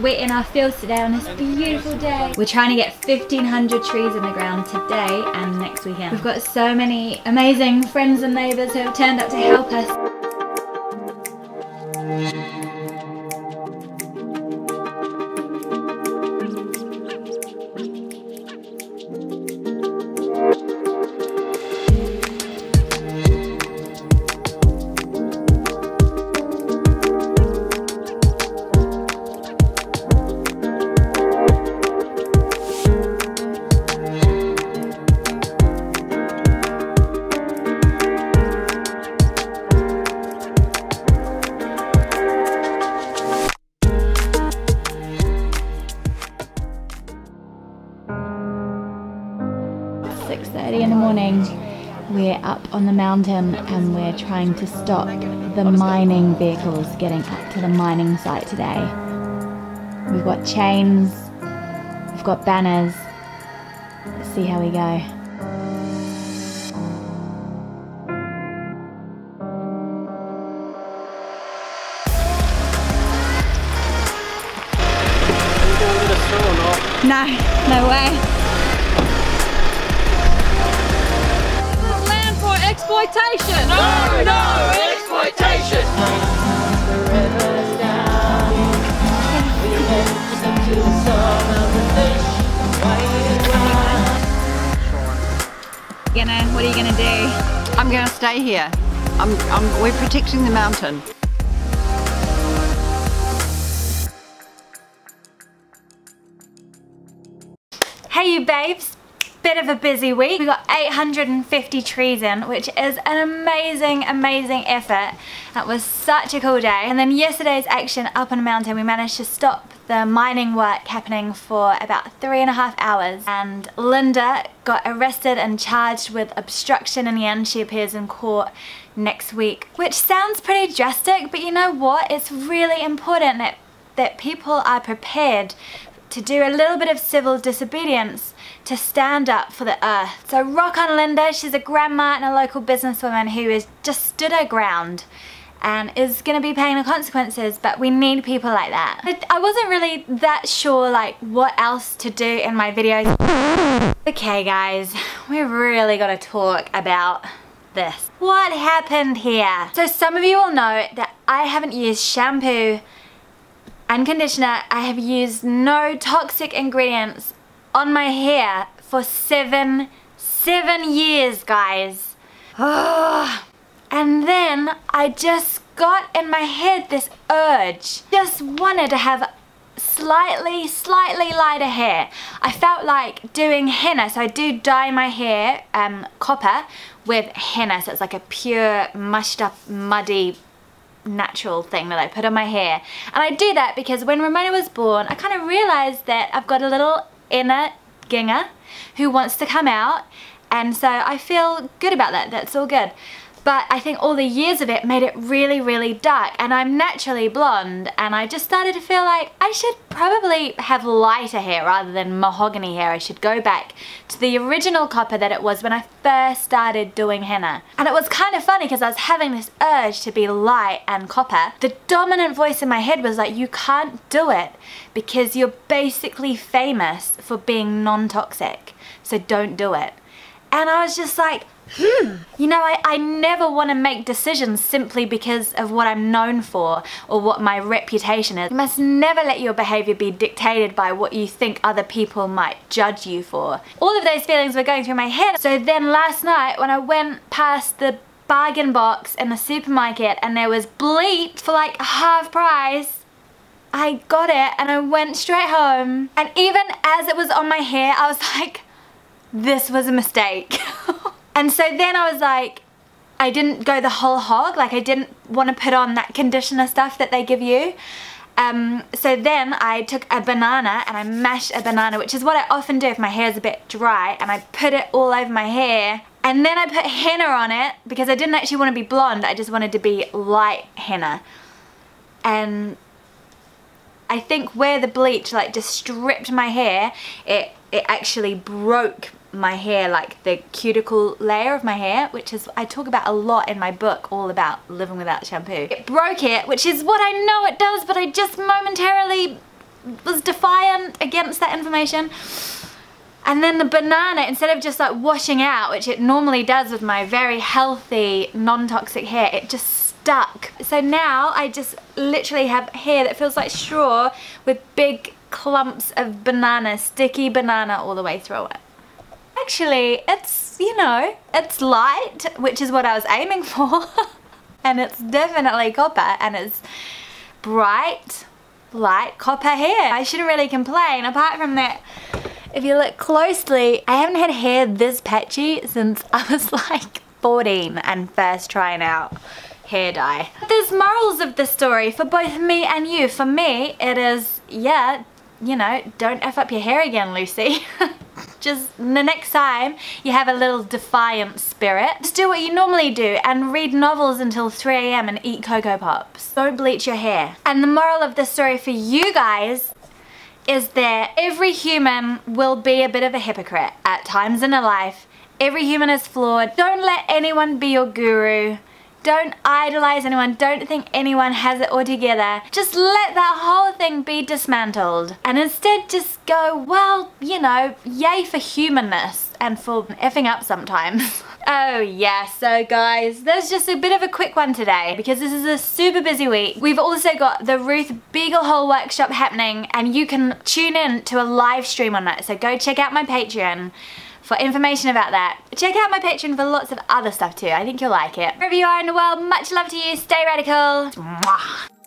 We're in our fields today on this beautiful day. We're trying to get 1,500 trees in the ground today and next weekend. We've got so many amazing friends and neighbours who have turned up to help us. We're up on the mountain and we're trying to stop the mining vehicles getting up to the mining site today. We've got chains, we've got banners. Let's see how we go. No, no way. Exploitation! No, no, exploitation! What are you gonna do? I'm gonna stay here. We're protecting the mountain. Hey you babes! Bit of a busy week. We got 850 trees in, which is an amazing effort. That was such a cool day. And then yesterday's action up on a mountain, we managed to stop the mining work happening for about 3.5 hours, and Linda got arrested and charged with obstruction. In the end, she appears in court next week, which sounds pretty drastic, but you know what, it's really important that people are prepared to do a little bit of civil disobedience to stand up for the earth. So rock on Linda, she's a grandma and a local businesswoman who has just stood her ground and is gonna be paying the consequences, but we need people like that. I wasn't really that sure like what else to do in my videos. Okay guys, we've really gotta talk about this. What happened here? So some of you will know that I haven't used shampoo and conditioner, I have used no toxic ingredients on my hair for seven years, guys. Ugh. And then I just got in my head this urge. Just wanted to have slightly lighter hair. I felt like doing henna, so I do dye my hair copper with henna, so it's like a pure mushed up muddy natural thing that I put on my hair. And I do that because when Ramona was born, I kind of realized that I've got a little inner ginger who wants to come out, and so I feel good about that. That's all good. But I think all the years of it made it really dark, and I'm naturally blonde, and I just started to feel like I should probably have lighter hair rather than mahogany hair. I should go back to the original copper that it was when I first started doing henna. And it was kind of funny because I was having this urge to be light and copper. The dominant voice in my head was like, you can't do it because you're basically famous for being non-toxic, so don't do it. And I was just like, you know, I never want to make decisions simply because of what I'm known for or what my reputation is. You must never let your behaviour be dictated by what you think other people might judge you for. All of those feelings were going through my head. So then last night when I went past the bargain box in the supermarket and there was bleach for like half price, I got it and I went straight home. And even as it was on my hair, I was like, this was a mistake. And so then I was like, I didn't go the whole hog, like I didn't want to put on that conditioner stuff that they give you. So then I took a banana and I mashed a banana, which is what I often do if my hair is a bit dry, and I put it all over my hair. And then I put henna on it because I didn't actually want to be blonde, I just wanted to be light henna. And I think where the bleach like just stripped my hair, it actually broke my hair, like the cuticle layer of my hair, which is, I talk about a lot in my book, all about living without shampoo. It broke it, which is what I know it does, but I just momentarily was defiant against that information. And then the banana, instead of just like washing out, which it normally does with my very healthy, non-toxic hair, it just stuck. So now I just literally have hair that feels like straw with big clumps of banana, sticky banana all the way through it. Actually, it's, you know, it's light, which is what I was aiming for. And it's definitely copper, and it's bright, light copper hair. I shouldn't really complain. Apart from that, if you look closely, I haven't had hair this patchy since I was like 14 and first trying out hair dye. There's morals of this story for both me and you. For me, it is, yeah, you know, don't F up your hair again, Lucy. Just the next time you have a little defiant spirit, just do what you normally do and read novels until 3 AM and eat Cocoa Pops. Don't bleach your hair. And the moral of this story for you guys is that every human will be a bit of a hypocrite at times in their life. Every human is flawed. Don't let anyone be your guru. Don't idolize anyone. Don't think anyone has it all together. Just let that whole thing be dismantled. And instead just go, well, you know, yay for humanness and for effing up sometimes. Oh yeah, so guys, that's just a bit of a quick one today because this is a super busy week. We've also got the Ruth Beaglehole workshop happening, and you can tune in to a live stream on that. So go check out my Patreon for information about that. Check out my Patreon for lots of other stuff too. I think you'll like it. Wherever you are in the world, much love to you. Stay radical. Mwah.